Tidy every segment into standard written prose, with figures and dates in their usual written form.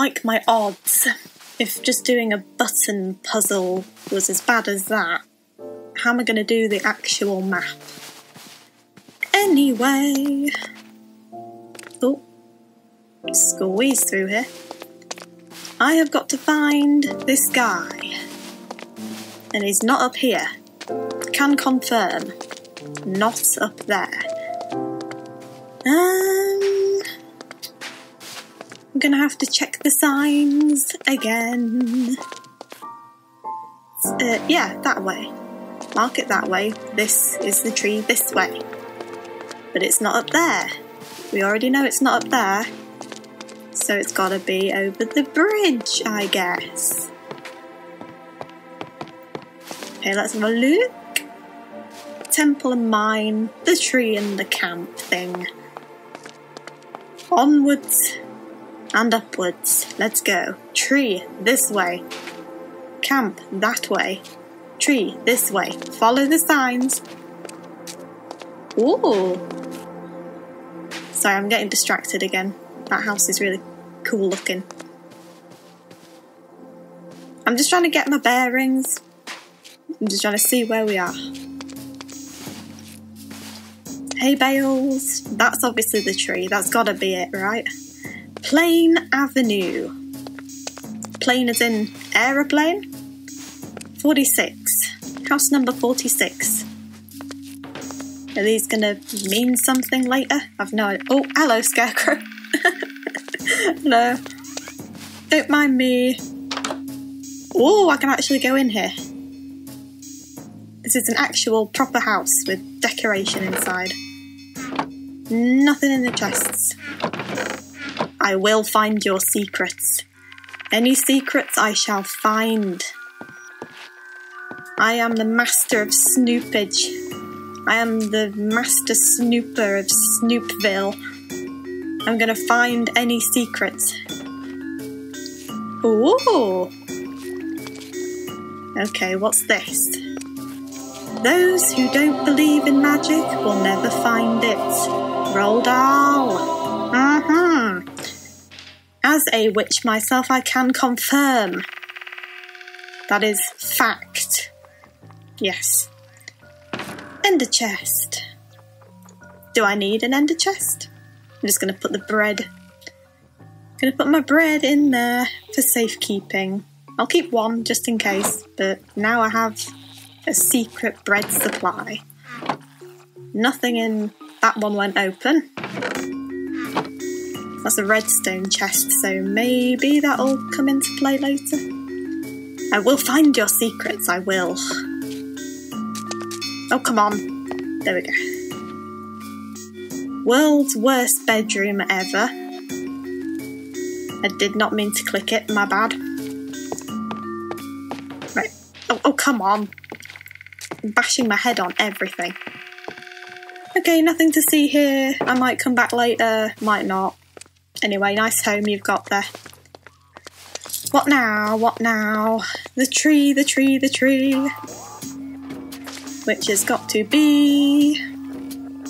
like my odds. If just doing a button puzzle was as bad as that, how am I going to do the actual map? Anyway... Oh, squeeze through here. I have got to find this guy. And he's not up here. Can confirm. Not up there. I'm gonna have to check the signs again. Yeah, that way. Mark it that way. This is the tree this way. But it's not up there. We already know it's not up there. So it's gotta be over the bridge, I guess. Okay, let's have a look. Temple and mine, the tree and the camp thing. Onwards and upwards. Let's go. Tree this way. Camp that way. Tree this way. Follow the signs. Ooh. Sorry, I'm getting distracted again. That house is really cool looking. I'm just trying to get my bearings. I'm just trying to see where we are. Hay bales. That's obviously the tree. That's gotta be it, right? Plane Avenue. Plane as in aeroplane. 46. House number 46. Are these gonna mean something later? I've no idea. Oh, hello, Scarecrow. No. Don't mind me. Oh, I can actually go in here. This is an actual proper house with decoration inside. Nothing in the chests. I will find your secrets. Any secrets I shall find. I am the master of snoopage. I am the master snooper of Snoopville. I'm gonna find any secrets. Ooh! Okay, what's this? Those who don't believe in magic will never find it. Roald Dahl. As a witch myself, I can confirm. That is fact. Yes. Ender chest. Do I need an ender chest? I'm just going to put the bread. I'm going to put my bread in there for safekeeping. I'll keep one just in case, but now I have a secret bread supply. Nothing in that one went open. That's a redstone chest, so maybe that'll come into play later. I will find your secrets, I will. Oh, come on. There we go. World's worst bedroom ever. I did not mean to click it, my bad. Right. Oh, come on. I'm bashing my head on everything. Okay, nothing to see here. I might come back later, might not. Anyway, nice home you've got there. What now? What now? The tree, the tree, the tree. Which has got to be...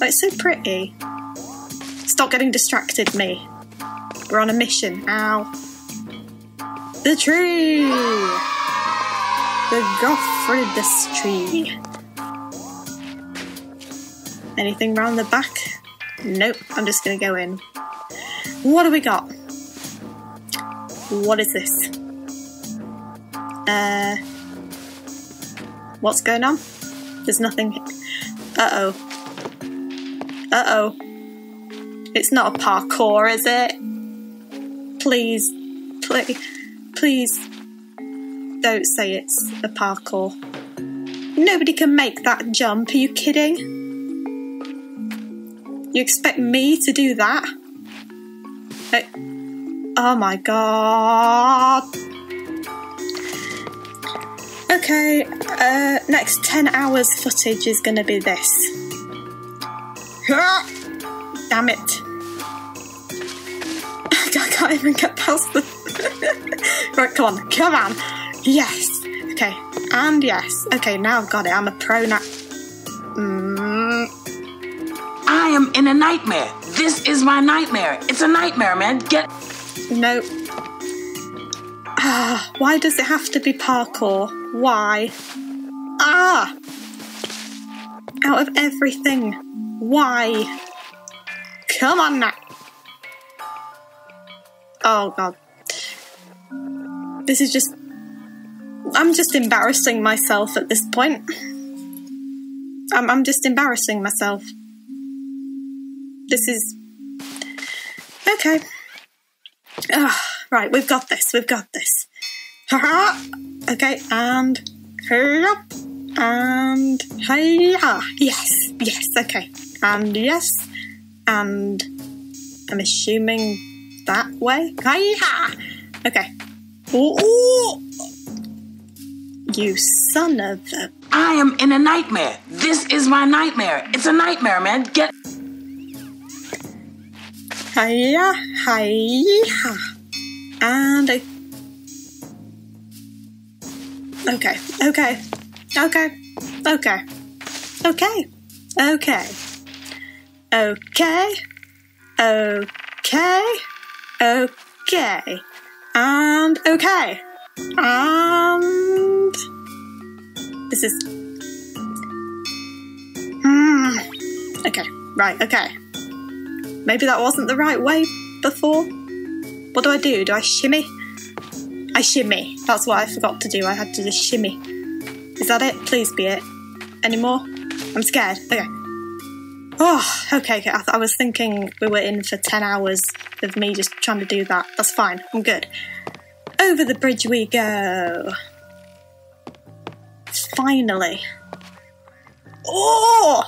Oh, it's so pretty. Stop getting distracted, me. We're on a mission. Ow. The tree! The Goffridis tree. Anything round the back? Nope, I'm just going to go in. What do we got? What is this? What's going on? There's nothing. Uh-oh. Uh-oh. It's not a parkour, is it? Please. Please. Don't say it's a parkour. Nobody can make that jump. Are you kidding? You expect me to do that? Oh my god. Okay, next 10 hours footage is gonna be this. Damn it. I can't even get past the... Right, come on, come on. Yes. Okay, and yes. Okay, now I've got it. I'm a pro now. I am in a nightmare. This is my nightmare. It's a nightmare, man. Get... Nope. Ah, why does it have to be parkour? Why? Ah! Out of everything. Why? Come on now. Oh god. This is just... I'm just embarrassing myself at this point. I'm just embarrassing myself. This is... Okay. Oh, right, we've got this, we've got this. Ha-ha! Okay, and... Hurry up! And... Hi-ya! Yes, yes, okay. And yes. And... I'm assuming that way. Hi-ya! Okay. Ooh! You son of a... I am in a nightmare. This is my nightmare. It's a nightmare, man. Get... Hiya, hiya. And I... Okay, okay, okay, okay, okay, okay, okay, okay, okay, and okay, and... This is... Okay, right, okay. Maybe that wasn't the right way before. What do I do? Do I shimmy? I shimmy. That's what I forgot to do. I had to just shimmy. Is that it? Please be it. Any more? I'm scared. Okay. Oh, okay, okay. I was thinking we were in for 10 hours of me just trying to do that. That's fine. I'm good. Over the bridge we go. Finally. Oh!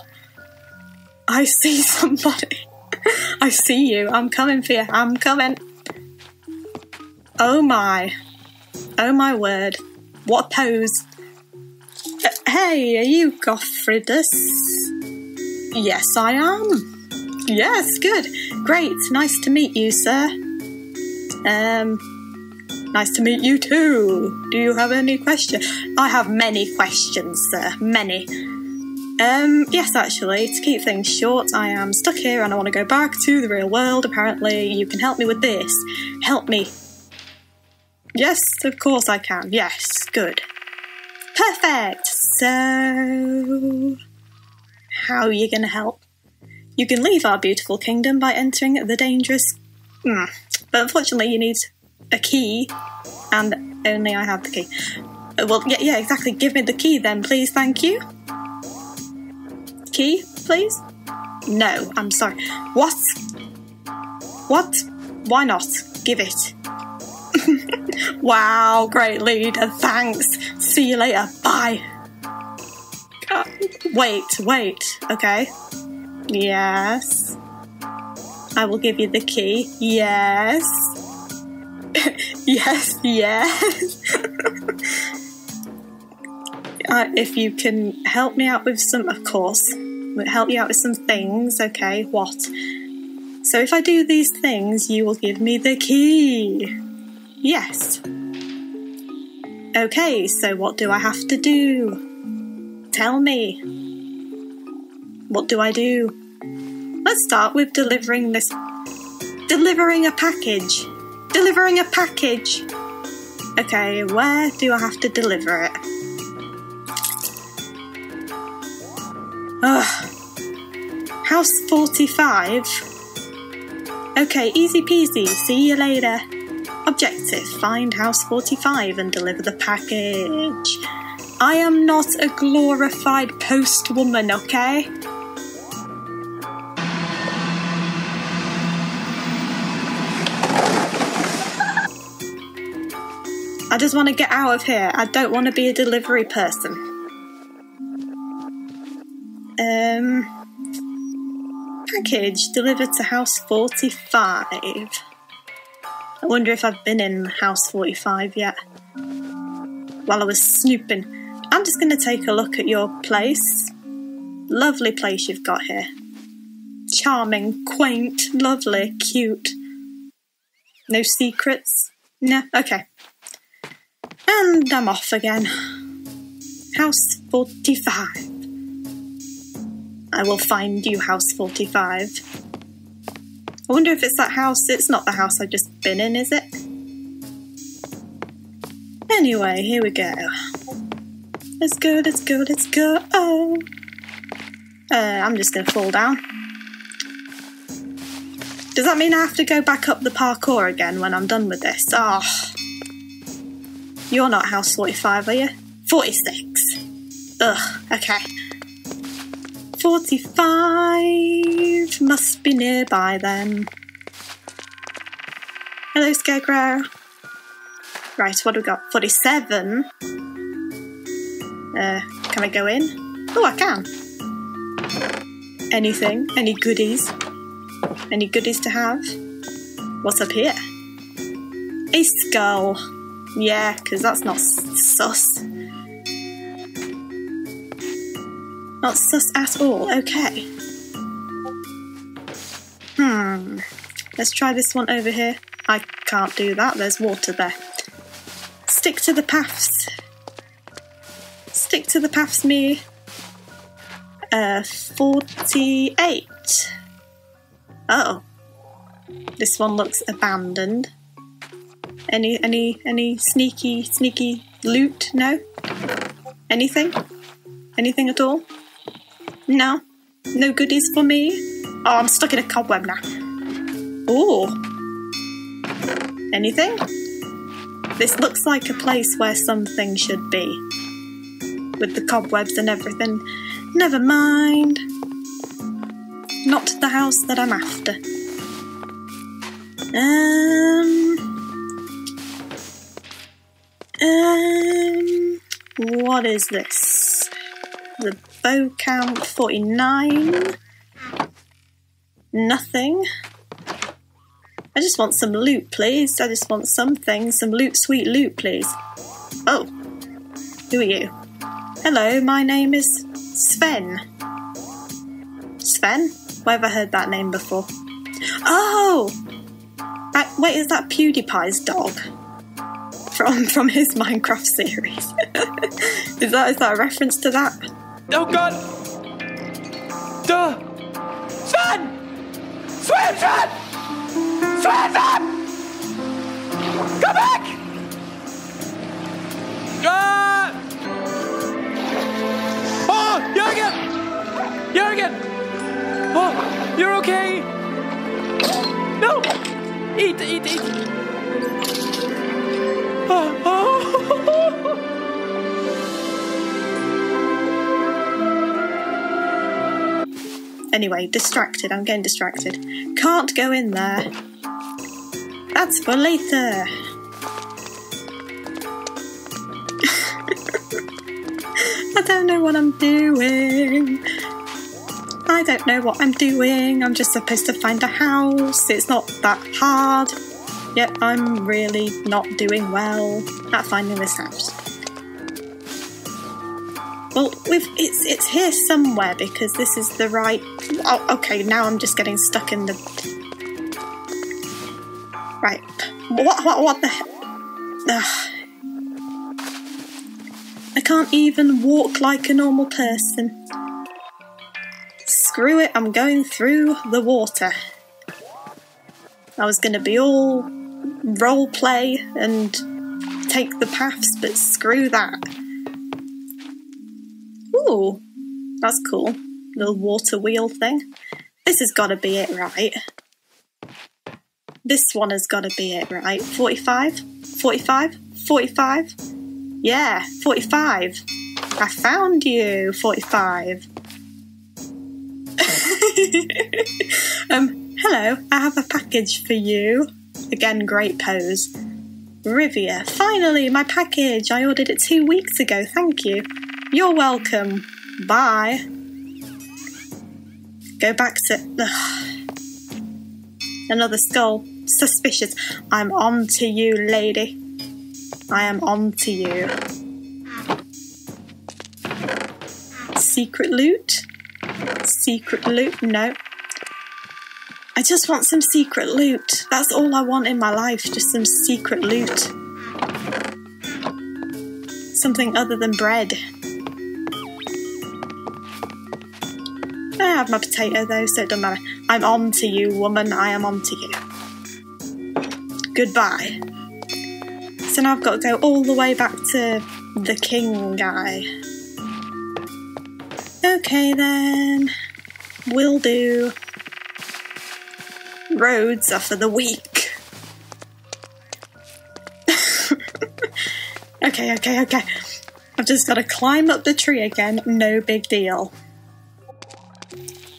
I see somebody. I see you. I'm coming for you. I'm coming. Oh my. Oh my word. What a pose. Hey, are you Goffridis? Yes, I am. Yes, good. Great. Nice to meet you, sir. Nice to meet you too. Do you have any questions? I have many questions, sir. Many. Yes, actually, to keep things short, I am stuck here and I want to go back to the real world. Apparently, you can help me with this. Help me. Yes, of course I can. Yes, good. Perfect. So... How are you going to help? You can leave our beautiful kingdom by entering the dangerous... But unfortunately, you need a key, and only I have the key. Well, yeah, exactly. Give me the key then, please. Thank you. Key, please? No, I'm sorry. What? What? Why not? Give it. Wow, great leader. Thanks. See you later. Bye. Wait. Okay. Yes. I will give you the key. Yes. yes. If you can help me out with some, of course, we'll help you out with some things. Okay, what? So if I do these things, you will give me the key. Yes. Okay, so what do I have to do? Tell me. What do I do? Let's start with delivering this. Delivering a package. Delivering a package. Okay, where do I have to deliver it? Ugh. House 45. Okay, easy peasy. See you later. Objective. Find house 45 and deliver the package. I am not a glorified postwoman, okay? I just want to get out of here. I don't want to be a delivery person. Package delivered to house 45. I wonder if I've been in house 45 yet. While I was snooping, I'm just going to take a look at your place. Lovely place you've got here. Charming, quaint, lovely, cute. No secrets? No, okay. And I'm off again. House 45. I will find you, house 45. I wonder if it's that house. It's not the house I've just been in, is it? Anyway, here we go. Let's go, let's go, let's go. Oh. I'm just going to fall down. Does that mean I have to go back up the parkour again when I'm done with this? Oh. You're not house 45, are you? 46. Ugh, okay. 45 must be nearby then. Hello, Scarecrow. Right, what have we got? 47. Can I go in? Oh, I can. Anything? Any goodies? Any goodies to have? What's up here? A skull. Yeah, because that's not sus. Not sus at all. Okay. Let's try this one over here. I can't do that. There's water there. Stick to the paths. Stick to the paths, me. 48. Uh-oh. This one looks abandoned. Any sneaky loot? No? Anything? Anything at all? No? No goodies for me? Oh, I'm stuck in a cobweb now. Ooh. Anything? This looks like a place where something should be. With the cobwebs and everything. Never mind. Not the house that I'm after. What is this? The bow count, 49. Nothing. I just want some loot, please. I just want something. Some loot, sweet loot, please. Oh. Who are you? Hello, my name is Sven. Sven? Where have I heard that name before? Oh! Wait, is that PewDiePie's dog? From his Minecraft series. Is that a reference to that? Oh god! Duh! Sven! Sven! Sven! Sven! Sven! Come back! Oh! Jürgen! Jürgen! Oh! You're okay! No! Eat! Eat! Eat! Anyway, distracted. I'm getting distracted. Can't go in there. That's for later. I don't know what I'm doing. I don't know what I'm doing. I'm just supposed to find a house. It's not that hard. Yep, I'm really not doing well at finding this house. Well, it's here somewhere because this is the right... Oh, okay, now I'm just getting stuck in the... Right. What the hell? I can't even walk like a normal person. Screw it, I'm going through the water. I was going to be all role play and take the paths, but screw that. Ooh, that's cool. Little water wheel thing. This has got to be it, right? This one has got to be it, right? 45? 45? 45? Yeah, 45. I found you, 45. Hello, I have a package for you. Again, great pose. Rivia, finally, my package. I ordered it 2 weeks ago, thank you. You're welcome. Bye. Go back to... Ugh. Another skull. Suspicious. I'm on to you, lady. I am on to you. Secret loot? Secret loot? No. I just want some secret loot. That's all I want in my life, just some secret loot. Something other than bread. I have my potato though, so it doesn't matter. I'm on to you, woman. I am on to you. Goodbye. So now I've got to go all the way back to the king guy. Okay then, will do. Roads are for the weak. Okay. I've just got to climb up the tree again, no big deal.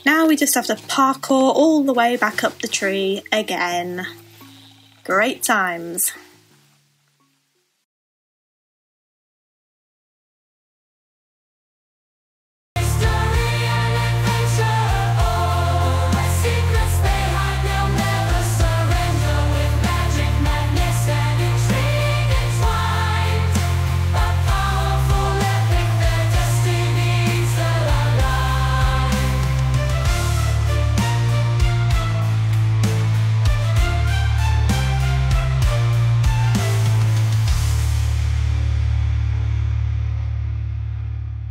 Now we just have to parkour all the way back up the tree again. Great times.